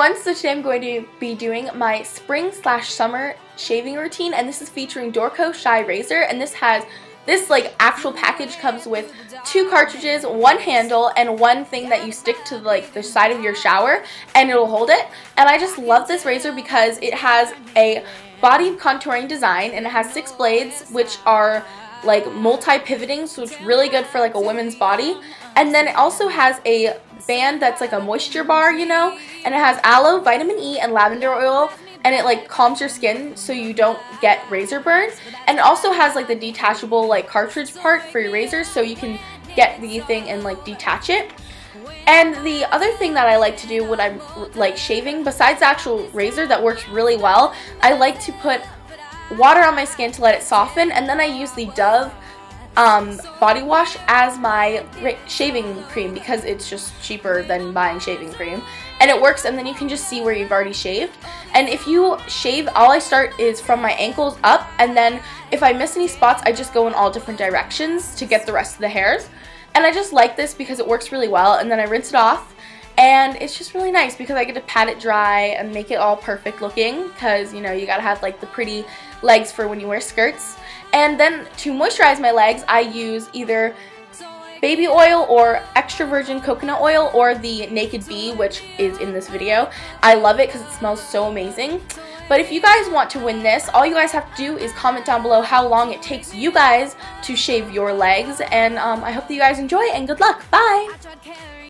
everyone, so today I'm going to be doing my spring/summer shaving routine, and this is featuring Dorco Shy Razor, and this has this like actual package comes with 2 cartridges, 1 handle, and 1 thing that you stick to like the side of your shower and it'll hold it. And I just love this razor because it has a body contouring design and it has 6 blades, which are like multi-pivoting, so it's really good for like a woman's body. And then it also has a band that's like a moisture bar, you know, and it has aloe, vitamin E, and lavender oil, and it like calms your skin so you don't get razor burn. And it also has like the detachable like cartridge part for your razor, so you can get the thing and like detach it. And the other thing that I like to do when I'm like shaving, besides the actual razor that works really well, I like to put water on my skin to let it soften, and then I use the Dove body wash as my shaving cream because it's just cheaper than buying shaving cream, and it works. And then you can just see where you've already shaved. And if you shave, all I start is from my ankles up, and then if I miss any spots I just go in all different directions to get the rest of the hairs. And I just like this because it works really well, and then I rinse it off. And it's just really nice because I get to pat it dry and make it all perfect looking, because you know you gotta have like the pretty legs for when you wear skirts. And then to moisturize my legs, I use either baby oil or extra virgin coconut oil or the Naked Bee, which is in this video. I love it because it smells so amazing. But if you guys want to win this, all you guys have to do is comment down below how long it takes you guys to shave your legs. And I hope that you guys enjoy, and good luck. Bye!